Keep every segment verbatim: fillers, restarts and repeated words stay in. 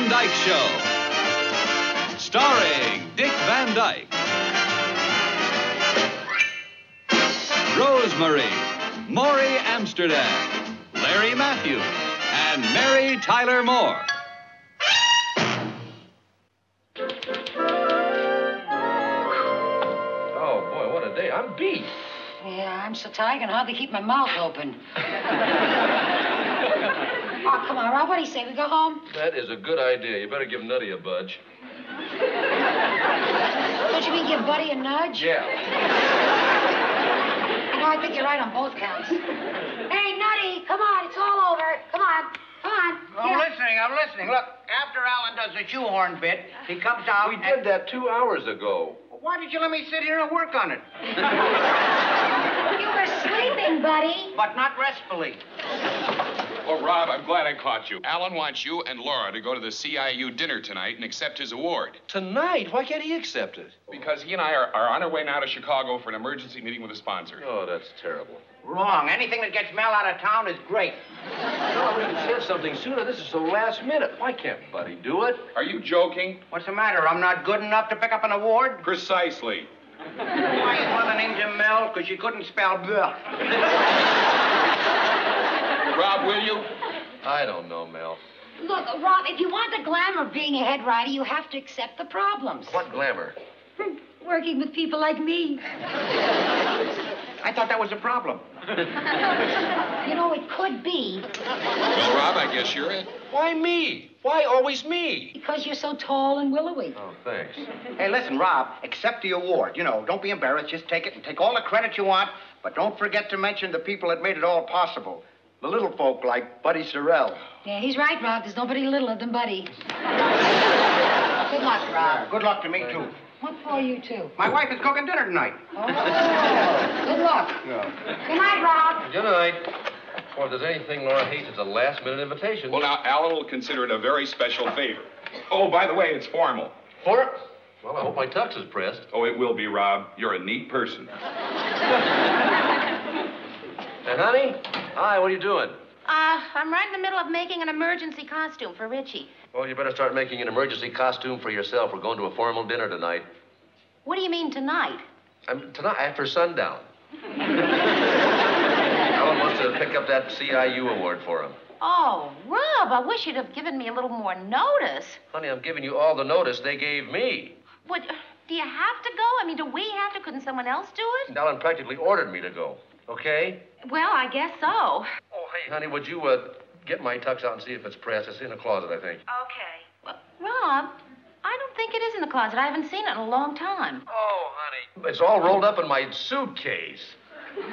Van Dyke Show, starring Dick Van Dyke, Rosemarie, Maury Amsterdam, Larry Matthews, and Mary Tyler Moore. Oh, boy, what a day. I'm beat. Yeah, I'm so tired I can hardly keep my mouth open. Oh, come on, Rob, what do you say? We go home? That is a good idea. You better give Nutty a budge. Don't you mean give Buddy a nudge? Yeah. You know, I think you're right on both counts. Hey, Nutty, come on. It's all over. Come on. Come on. I'm yeah. listening. I'm listening. Look, after Alan does the shoehorn bit, he comes out. We did that two hours ago. Why did you let me sit here and work on it? You were sleeping, Buddy. But not restfully. Well, Rob, I'm glad I caught you. Alan wants you and Laura to go to the C I U dinner tonight and accept his award. Tonight? Why can't he accept it? Because he and I are, are on our way now to Chicago for an emergency meeting with a sponsor. Oh, that's terrible. Wrong. Anything that gets Mel out of town is great. No, we could have said something sooner. This is so last minute. Why can't Buddy do it? Are you joking? What's the matter? I'm not good enough to pick up an award? Precisely. Why is mother named him Mel? Because she couldn't spell bleh. Rob, will you? I don't know, Mel. Look, Rob, if you want the glamour of being a head writer, you have to accept the problems. What glamour? Working with people like me. I thought that was a problem. You know, it could be. Well, Rob, I guess you're it. Why me? Why always me? Because you're so tall and willowy. Oh, thanks. Hey, listen, Rob, accept the award. You know, don't be embarrassed. Just take it and take all the credit you want, but don't forget to mention the people that made it all possible. The little folk like Buddy Sorrell. Yeah, he's right, Rob. There's nobody littler than Buddy. Good luck, Rob. Good luck to me, too. What for you, too? My wife is cooking dinner tonight. Oh, good luck. Yeah. Good night, Rob. Good night. Well, if there's anything Laura hates, it's a last-minute invitation. Well, now, Alan will consider it a very special favor. Oh, by the way, it's formal. For? Well, I hope my tux is pressed. Oh, it will be, Rob. You're a neat person. And, honey? Hi, what are you doing? Uh, I'm right in the middle of making an emergency costume for Richie. Well, you better start making an emergency costume for yourself. We're going to a formal dinner tonight. What do you mean tonight? Um, tonight, after sundown. Alan wants to pick up that C I U award for him. Oh, Rob, I wish you'd have given me a little more notice. Honey, I'm giving you all the notice they gave me. What, do you have to go? I mean, do we have to? Couldn't someone else do it? Alan practically ordered me to go. Okay? Well, I guess so. Oh, hey, honey, would you, uh, get my tux out and see if it's pressed? It's in the closet, I think. Okay. Well, Rob, I don't think it is in the closet. I haven't seen it in a long time. Oh, honey. It's all rolled up in my suitcase.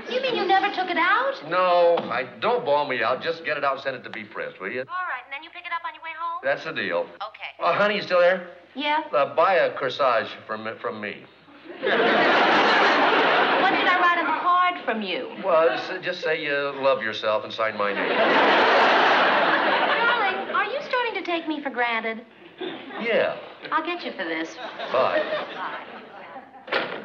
You mean you never took it out? No, I don't bawl me out. Just get it out and send it to be pressed, will you? All right, and then you pick it up on your way home? That's the deal. Okay. Oh, uh, honey, you still there? Yeah. Uh, buy a corsage from, from me. What did I write on the card from you? Well, just say you love yourself and sign my name. Darling, are you starting to take me for granted? Yeah. I'll get you for this. Bye. Bye.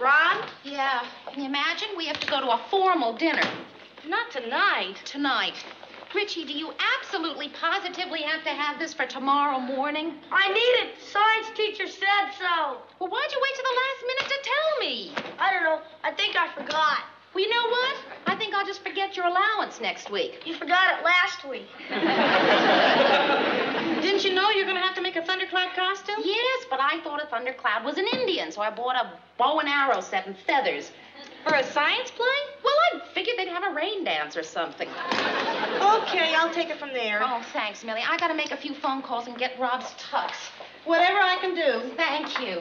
Ron? Yeah. Can you imagine? We have to go to a formal dinner. Not tonight. Tonight. Richie, do you absolutely, positively have to have this for tomorrow morning? I need it. Science teacher said so. Well, why'd you wait till the last minute to tell me? I don't know. I think I forgot. Well, you know what? I think I'll just forget your allowance next week. You forgot it last week. Didn't you know you're going to have to make a thundercloud costume? Yes, but I thought a thundercloud was an Indian, so I bought a bow and arrow set and feathers. For a science play? Well, I figured they'd have a rain dance or something. Okay, I'll take it from there. Oh, thanks, Millie. I gotta make a few phone calls and get Rob's tux. Whatever I can do. Thank you.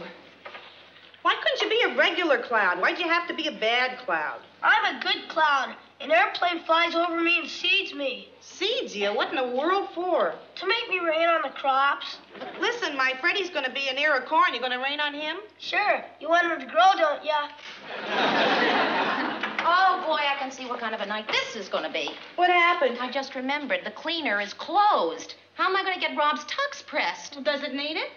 Why couldn't you be a regular cloud? Why'd you have to be a bad cloud? I'm a good cloud. An airplane flies over me and seeds me. Seeds you? What in the world for? To make me rain on the crops. Listen, my Freddie's gonna be an ear of corn. You gonna rain on him? Sure. You want him to grow, don't ya? Oh, boy, I can see what kind of a night this is gonna be. What happened? I just remembered. The cleaner is closed. How am I gonna get Rob's tux pressed? Well, does it need it?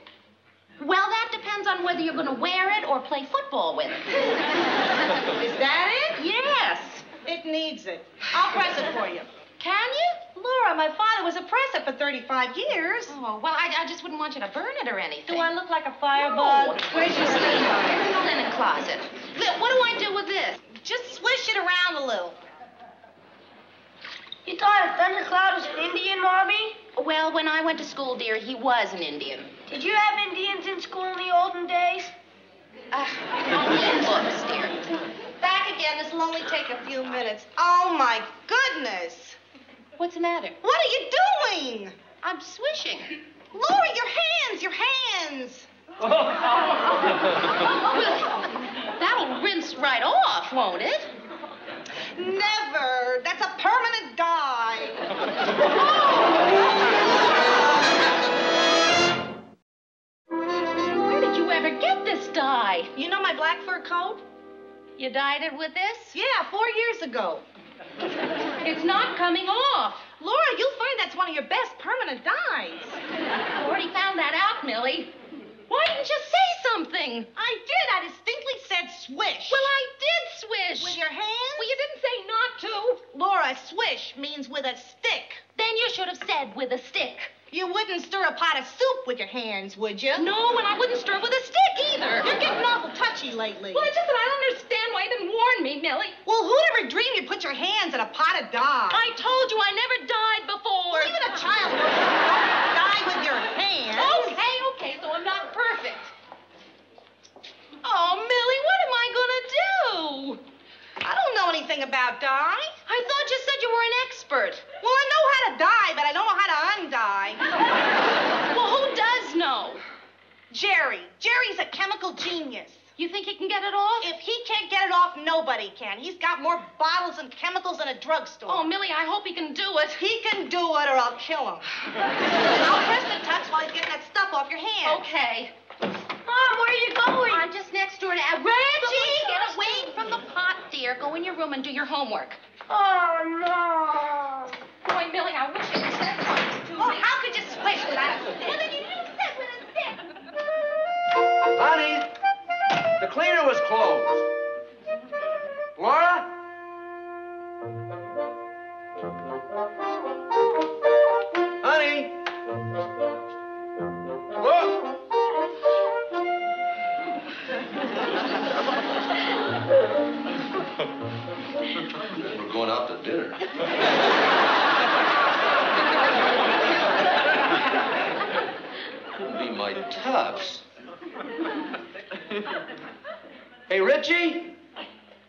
Well, that depends on whether you're gonna wear it or play football with it. Is that it? Yes. It needs it. I'll press it for you. Can you? Laura, my father was a press-up for thirty-five years. Oh, well, I, I just wouldn't want you to burn it or anything. Do I look like a firebug? No. Where's your firebug? In the linen closet. Look, what do I do with this? Just swish it around a little. You thought a thundercloud was an Indian, Mommy? Well, when I went to school, dear, he was an Indian. Did you have Indians in school in the olden days? Uh, only in books, dear. Back again. This will only take a few minutes. Oh, my goodness. What's the matter? What are you doing? I'm swishing. Laura, your hands, your hands. Well, that'll rinse right off, won't it? Never. That's a permanent dye. Oh. Where did you ever get this dye? You know my black fur coat? You dyed it with this? Yeah, four years ago. It's not coming off. Laura, you'll find that's one of your best permanent dyes. I already found that out, Millie. Why didn't you say something? I did. I distinctly said swish. Well, I did swish. With your hands? Well, you didn't say not to. Laura, swish means with a stick. Then you should have said with a stick. You wouldn't stir a pot of soup with your hands, would you? No, and I wouldn't stir with a stick either. You're getting awful touchy lately. Well, it's just that I don't understand why you didn't warn me, Millie. Well, who'd ever dream you'd put your hands in a pot of dye? I told you I never dyed before. Well, even a child wouldn't dye with your hands. Okay, okay, so I'm not perfect. Oh, Millie, what am I gonna do? I don't know anything about dye. I thought you said you were an expert. Well, I know how to dye, but I don't know how to undye. Well, who does know? Jerry. Jerry's a chemical genius. You think he can get it off? If he can't get it off, nobody can. He's got more bottles and chemicals than a drugstore. Oh, Millie, I hope he can do it. He can do it or I'll kill him. I'll press the touch while he's getting that stuff off your hand. Okay. Mom, where are you going? I'm just next door to... Reggie! Get away from the pot, dear. Go in your room and do your homework. Oh, no. Boy, Millie, I wish you said something to me. Well, how could you swish without a stick? Well, then you said with a stick. Honey, the cleaner was closed. Laura? Honey? Look! We're going out to dinner. Couldn't be my tops. Hey, Richie. Hiya,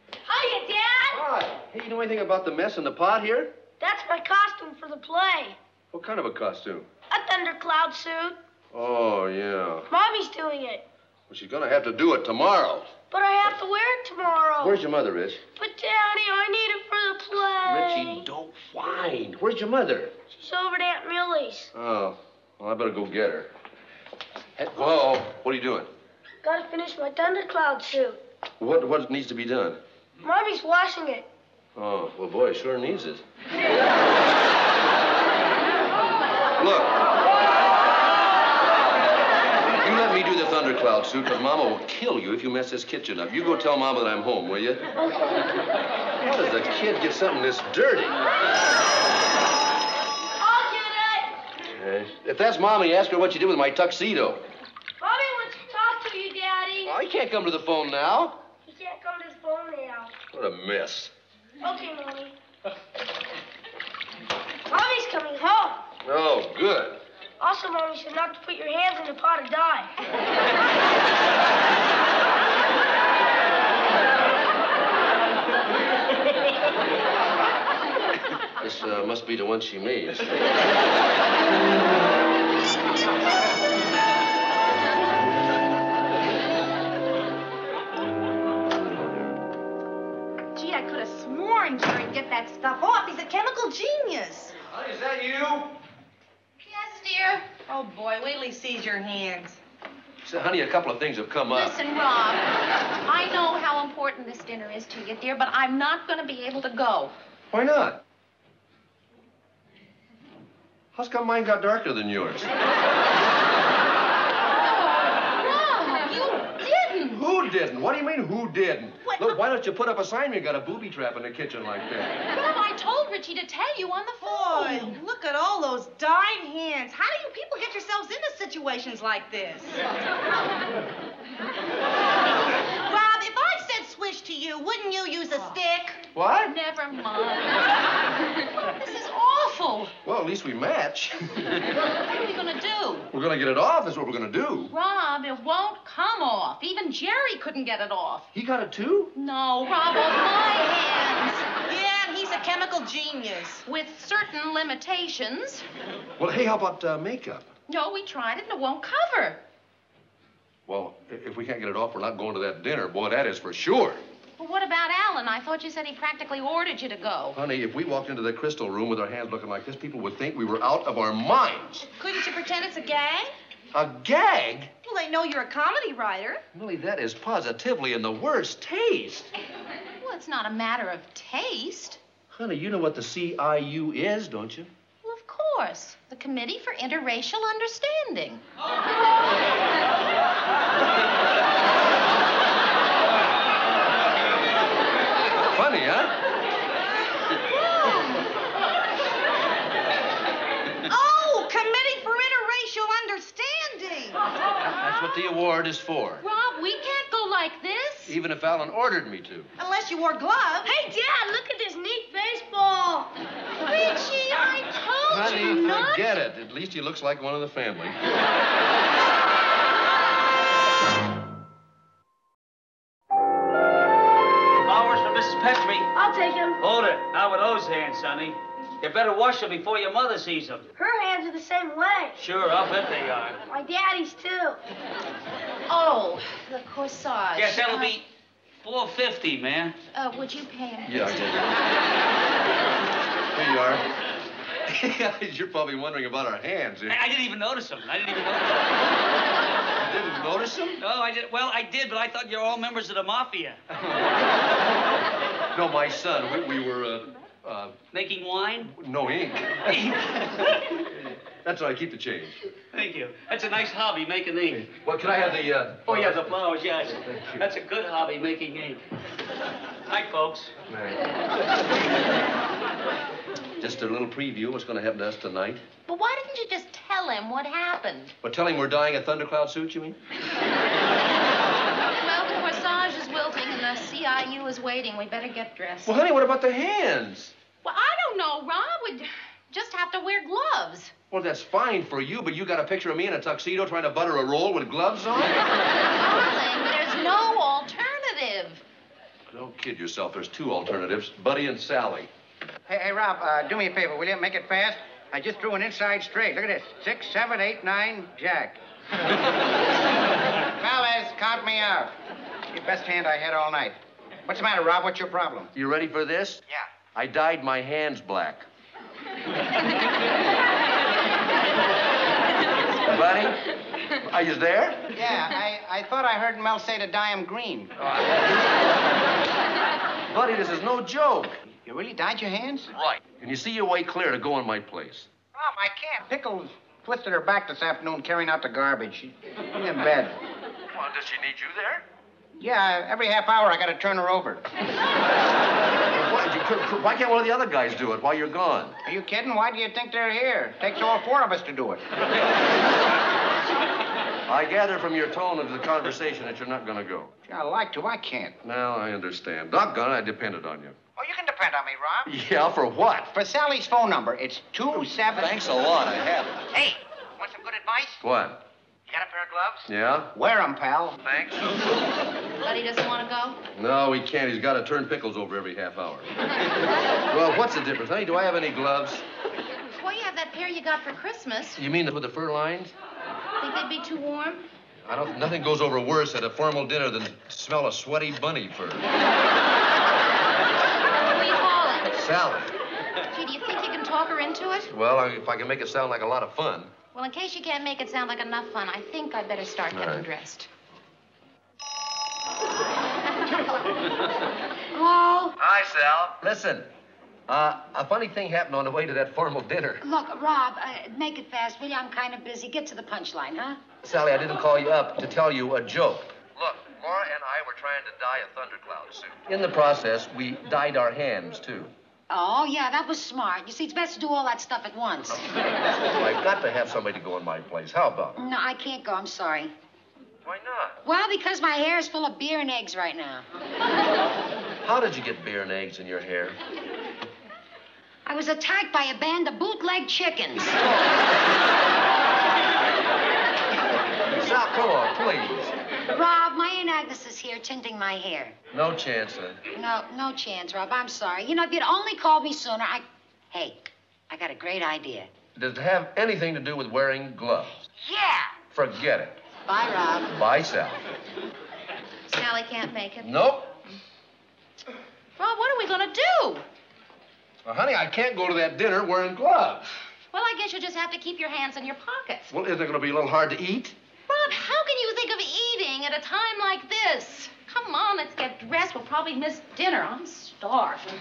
Dad. Hi. Hey, you know anything about the mess in the pot here? That's my costume for the play. What kind of a costume? A thundercloud suit. Oh, yeah. Mommy's doing it. Well, she's gonna have to do it tomorrow. But I have to wear it tomorrow. Where's your mother, Rich? But, Daddy, I need it for the play. Richie, don't whine. Where's your mother? She's over at Aunt Millie's. Oh. Well, I better go get her. Hey, whoa. What are you doing? Gotta finish my thundercloud suit. What, what needs to be done? Mommy's washing it. Oh, well, boy, sure needs it. Look. Let me do the thundercloud suit, because Mama will kill you if you mess this kitchen up. You go tell Mama that I'm home, will you? Okay. How does a kid get something this dirty? I'll get it. Uh, if that's Mommy, ask her what you did with my tuxedo. Mommy wants to talk to you, Daddy. Well, I can't come to the phone now. You can't come to the phone now. What a mess. Okay, Mommy. Mommy's coming home. Oh, good. Also, Mom, you should not put your hands in the pot of dye. This uh, must be the one she made. Gee, I could have sworn Jerry would get that stuff off. He's a chemical genius. Honey, is that you? Dear. Oh, boy, wait till he sees your hands. So, honey, a couple of things have come up. Listen, Rob, I know how important this dinner is to you, dear, but I'm not going to be able to go. Why not? How's come mine got darker than yours? No, no, you didn't. Who didn't? What do you mean, who didn't? What? Look, why don't you put up a sign? You got a booby trap in the kitchen like that. Rob, I told Richie to tell you on the phone. Boy, look at all those dying hands. How do you people get yourselves into situations like this? Rob, if I said swish to you, wouldn't you use a oh. stick? What? Never mind. This is awful. Well, at least we match. What are we gonna do? We're gonna get it off, is what we're gonna do. Rob, it won't come off. Even Jerry couldn't get it off. He got it too? No, Rob, on my hands. Yeah, and he's a chemical genius. With certain limitations. Well, hey, how about uh, makeup? No, we tried it and it won't cover. Well, if we can't get it off, we're not going to that dinner. Boy, that is for sure. Well, what about Alan? I thought you said he practically ordered you to go. Honey, if we walked into the crystal room with our hands looking like this, people would think we were out of our minds. Couldn't you pretend it's a gag? A gag? Well, they know you're a comedy writer. Millie, that is positively in the worst taste. Well, it's not a matter of taste. Honey, you know what the C I U is, don't you? Well, of course. The Committee for Interracial Understanding. Oh. Funny, huh? Oh, Committee for Interracial Understanding. That's what the award is for. Rob, we can't go like this. Even if Alan ordered me to. Unless you wore gloves. Hey, Dad, look at this neat baseball. Richie, I told Honey, you not. Honey, forget it. At least he looks like one of the family. Hold it. Not with those hands, sonny. You better wash them before your mother sees them. Her hands are the same way. Sure, I'll bet they are. My daddy's, too. Oh, the corsage. Yes, that'll uh, be four fifty, man. Uh, would you pay it? Yeah, I did. Here you are. You're probably wondering about our hands. I, I didn't even notice them. I didn't even notice them. You didn't notice them? No, I didn't. Well, I did, but I thought you were all members of the mafia. No, my son, we, we were, uh, uh... Making wine? No, ink. Ink? That's how I keep the change. Thank you. That's a nice hobby, making ink. Well, can I have the, uh... Oh, yeah, the flowers, yes. Thank you. That's a good hobby, making ink. Night, folks. Night. Just a little preview of what's going to happen to us tonight. But why didn't you just tell him what happened? Well, tell him we're dying a thundercloud suit, you mean? The C I U is waiting. We better get dressed. Well, honey, what about the hands? Well, I don't know, Rob. We'd just have to wear gloves. Well, that's fine for you, but you got a picture of me in a tuxedo trying to butter a roll with gloves on? Darling, there's no alternative. Don't kid yourself. There's two alternatives, Buddy and Sally. Hey, hey, Rob, uh, do me a favor, will you? Make it fast. I just threw an inside straight. Look at this. Six, seven, eight, nine, jack. Fellas, count me out. Your best hand I had all night. What's the matter, Rob? What's your problem? You ready for this? Yeah. I dyed my hands black. Buddy? Are you there? Yeah, I, I thought I heard Mel say to dye them green. Uh, Buddy, this is no joke. You really dyed your hands? Right. Can you see your way clear to go in my place? Rob, I can't. Pickles twisted her back this afternoon carrying out the garbage. She's in bed. Well, does she need you there? Yeah, every half hour I gotta turn her over. Why, why can't one of the other guys do it while you're gone? Are you kidding? Why do you think they're here? It takes all four of us to do it. I gather from your tone of the conversation that you're not gonna go. Yeah, I like to, I can't. Now I understand. Doggone it, I depended on you. Oh, you can depend on me, Rob. Yeah, for what? For Sally's phone number. It's two seven. Thanks a lot, I have it. Hey, want some good advice? What? You got a pair of gloves? Yeah. Wear them, pal. Thanks. Buddy doesn't want to go? No, he can't. He's got to turn Pickles over every half hour. Well, what's the difference, honey? Do I have any gloves? Well, you have that pair you got for Christmas. You mean with the fur lines? Think they'd be too warm? I don't... Nothing goes over worse at a formal dinner than smell a sweaty bunny fur. What are you calling? Sally. Gee, do you think you can talk her into it? Well, I, if I can make it sound like a lot of fun. Well, in case you can't make it sound like enough fun, I think I'd better start getting right. dressed. Hello? Hi, Sal. Listen, uh, a funny thing happened on the way to that formal dinner. Look, Rob, uh, make it fast, will you? I'm kind of busy. Get to the punchline, huh? Sally, I didn't call you up to tell you a joke. Look, Laura and I were trying to dye a thundercloud suit. In the process, we dyed our hands, too. Oh, yeah, that was smart. You see, it's best to do all that stuff at once. I've got to have somebody to go in my place. How about it? No, I can't go. I'm sorry. Why not? Well, because my hair is full of beer and eggs right now. How did you get beer and eggs in your hair? I was attacked by a band of bootleg chickens. Now, come on, please. Rob, my Aunt Agnes is here tinting my hair. No chance, then. No, no chance, Rob. I'm sorry. You know, if you'd only called me sooner, I... Hey, I got a great idea. Does it have anything to do with wearing gloves? Yeah. Forget it. Bye, Rob. Bye, Sally. Sally can't make it. Nope. Rob, what are we gonna do? Well, honey, I can't go to that dinner wearing gloves. Well, I guess you'll just have to keep your hands in your pockets. Well, is it gonna be a little hard to eat? Rob, how can you think of eating at a time like this? Come on, let's get dressed. We'll probably miss dinner. I'm starved.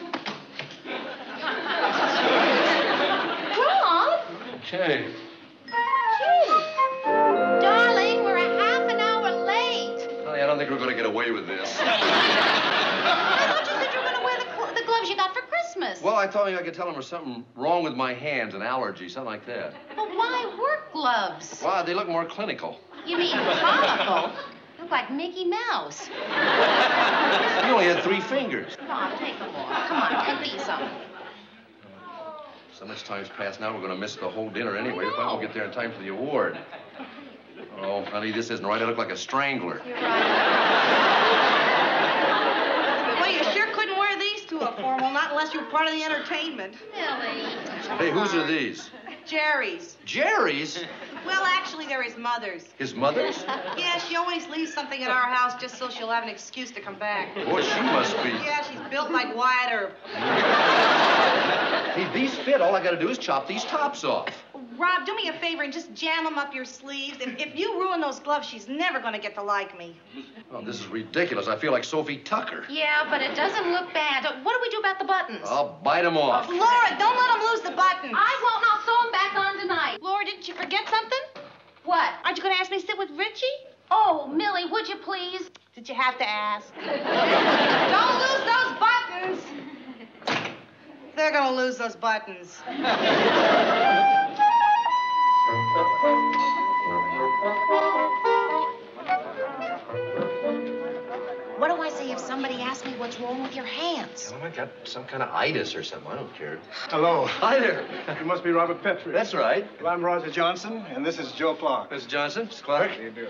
Rob! Okay. Darling, we're a half an hour late. Honey, I don't think we're going to get away with this. I thought you said you were going to wear the, cl the gloves you got for Christmas. Well, I thought I could tell them there's something wrong with my hands, an allergy, something like that. Well, why work gloves? Why, they look more clinical. You mean tropical? Look like Mickey Mouse. You only had three fingers. Come on, take them off. Come on, take these off. So much time's passed now, we're going to miss the whole dinner anyway. If I don't get there in time for the award. Oh, honey, this isn't right. I look like a strangler. You're right. Well, you sure couldn't wear these to a formal, not unless you're part of the entertainment. Millie. Hey, whose are these? Jerry's. Jerry's? Well, actually, they're his mother's. His mother's? Yeah, she always leaves something at our house just so she'll have an excuse to come back. Boy, she must be. Yeah, she's built like Wyatt Earp. Hey, these fit. All I gotta do is chop these tops off. Rob, do me a favor and just jam them up your sleeves. If, if you ruin those gloves, she's never going to get to like me. Oh, this is ridiculous. I feel like Sophie Tucker. Yeah, but it doesn't look bad. What do we do about the buttons? I'll bite them off. Oh, Laura, don't let them lose the buttons. I won't. I'll sew them back on tonight. Laura, didn't you forget something? What? Aren't you going to ask me to sit with Richie? Oh, Millie, would you please? Did you have to ask? Don't lose those buttons. They're going to lose those buttons. What do I say if somebody asks me what's wrong with your hands? Tell them I got some kind of itis or something. I don't care. Hello. Hi there. You must be Robert Petrie. That's right. Well, I'm Rosa Johnson, and this is Joe Clark. Mister Johnson, Mister Clark. How do you do?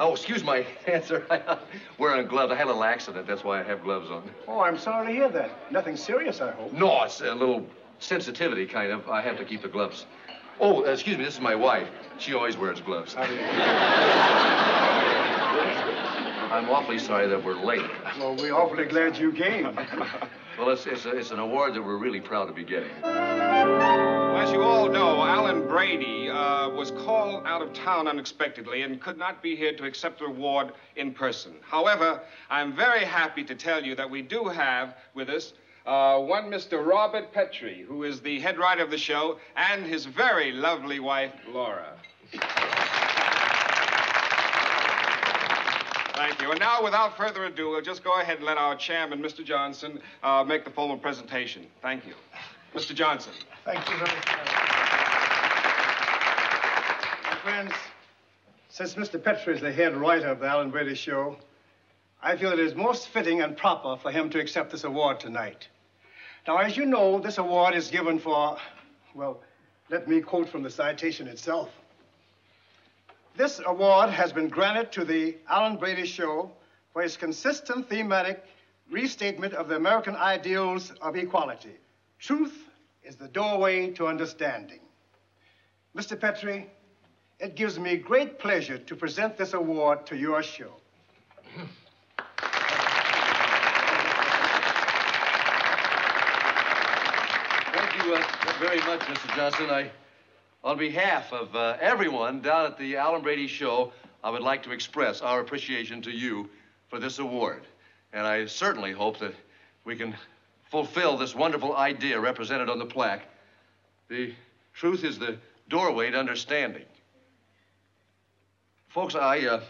Oh, excuse my hands, sir. I'm wearing gloves. I had a little accident. That's why I have gloves on. Oh, I'm sorry to hear that. Nothing serious, I hope. No, it's a little sensitivity, kind of. I have to keep the gloves. Oh, excuse me, this is my wife. She always wears gloves. I'm awfully sorry that we're late. Well, we're awfully glad you came. Well, it's, it's, a, it's an award that we're really proud to be getting. Well, as you all know, Alan Brady uh, was called out of town unexpectedly and could not be here to accept the award in person. However, I'm very happy to tell you that we do have with us Uh, one Mister Robert Petrie, who is the head writer of the show, and his very lovely wife, Laura. Thank you. And now, without further ado, we'll just go ahead and let our chairman, Mister Johnson, uh, make the formal presentation. Thank you. Mister Johnson. Thank you very much. My friends, since Mister Petrie is the head writer of the Alan Brady Show, I feel it is most fitting and proper for him to accept this award tonight. Now, as you know, this award is given for, well, let me quote from the citation itself. This award has been granted to the Alan Brady Show for its consistent thematic restatement of the American ideals of equality. Truth is the doorway to understanding. Mister Petrie, it gives me great pleasure to present this award to your show. Thank you very much, Mister Johnson. I, on behalf of uh, everyone down at the Alan Brady Show, I would like to express our appreciation to you for this award. And I certainly hope that we can fulfill this wonderful idea represented on the plaque. The truth is the doorway to understanding. Folks, I, uh,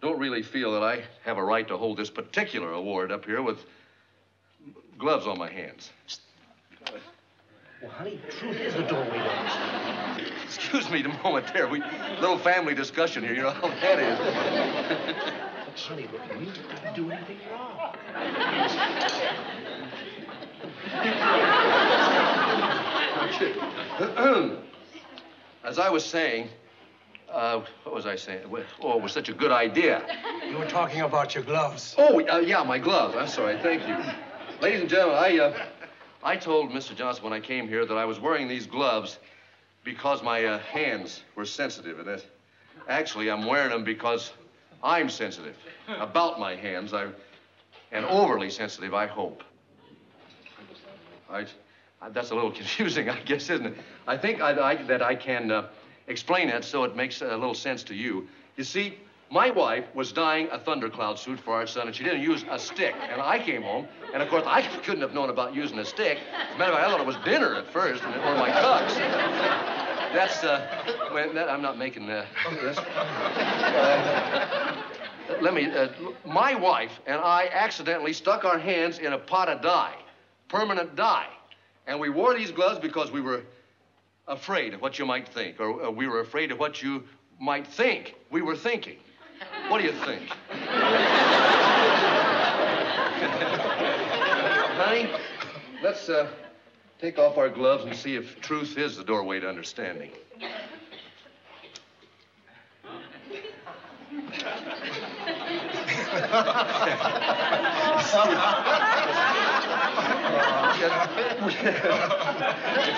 don't really feel that I have a right to hold this particular award up here with gloves on my hands. Well, honey, the truth is the doorway doors. Excuse me the moment there. We little family discussion here. You know how that is. Look, sonny, look, we didn't do anything wrong. As I was saying, uh, what was I saying? Oh, it was such a good idea. You were talking about your gloves. Oh, uh, yeah, my gloves. I'm sorry. Thank you. Ladies and gentlemen, I, uh, I told Mister Johnson when I came here that I was wearing these gloves because my uh, hands were sensitive. And that actually, I'm wearing them because I'm sensitive about my hands. I, and overly sensitive, I hope. I, I, that's a little confusing, I guess, isn't it? I think I, I, that I can uh, explain that so it makes a little sense to you. You see, my wife was dyeing a thundercloud suit for our son, and she didn't use a stick. And I came home, and of course, I couldn't have known about using a stick. As a matter of fact, I thought it was dinner at first, and it were my cups. That's, uh, well, that, I'm not making that. Uh, let me, uh, my wife and I accidentally stuck our hands in a pot of dye, permanent dye. And we wore these gloves because we were afraid of what you might think, or uh, we were afraid of what you might think we were thinking. What do you think? Honey, let's uh, take off our gloves and see if truth is the doorway to understanding. If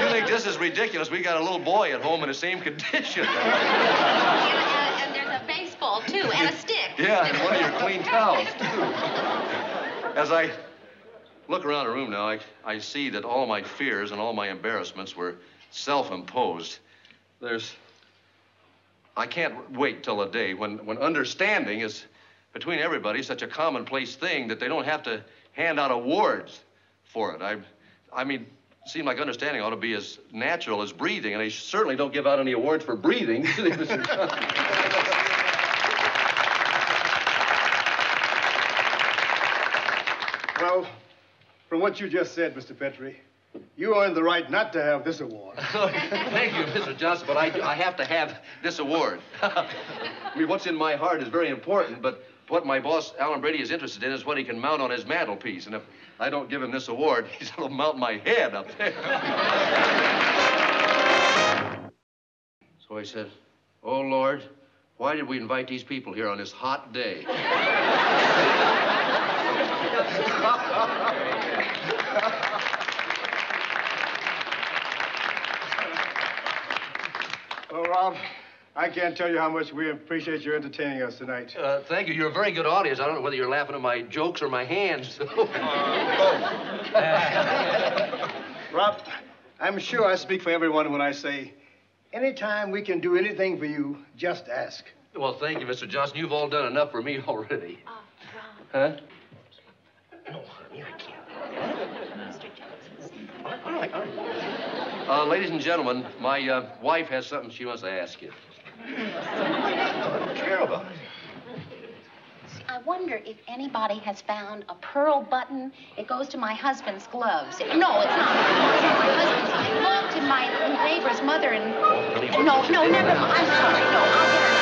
you think this is ridiculous, we got a little boy at home in the same condition. And, uh, and there's a baseball, too, and a stick. Yeah, and one of your clean towels, too. As I look around the room now, I, I see that all my fears and all my embarrassments were self-imposed. There's... I can't wait till a day when, when understanding is, between everybody, such a commonplace thing that they don't have to hand out awards for it. I, I mean, it seemed like understanding ought to be as natural as breathing, and they certainly don't give out any awards for breathing. Well, from what you just said, Mister Petrie, you earned the right not to have this award. Thank you, Mister Johnson, but I, do, I have to have this award. I mean, what's in my heart is very important, but what my boss, Alan Brady, is interested in is what he can mount on his mantelpiece. And if I don't give him this award, he's going to mount my head up there. So I said, oh, Lord, why did we invite these people here on this hot day? Well, Rob, I can't tell you how much we appreciate you entertaining us tonight. Uh, thank you. You're a very good audience. I don't know whether you're laughing at my jokes or my hands. So. Uh, both. Rob, I'm sure I speak for everyone when I say, anytime we can do anything for you, just ask. Well, thank you, Mister Johnson. You've all done enough for me already. Oh, Rob. Huh? No, honey, I can't. Mister Johnson. All right, all right. Uh, ladies and gentlemen, my uh, wife has something she wants to ask you. I don't care about it. I wonder if anybody has found a pearl button. It goes to my husband's gloves. No, it's not. My husband's. I looked in my neighbor's mother and... Oh, no, no, never mind. I'm sorry. No, I'll get it.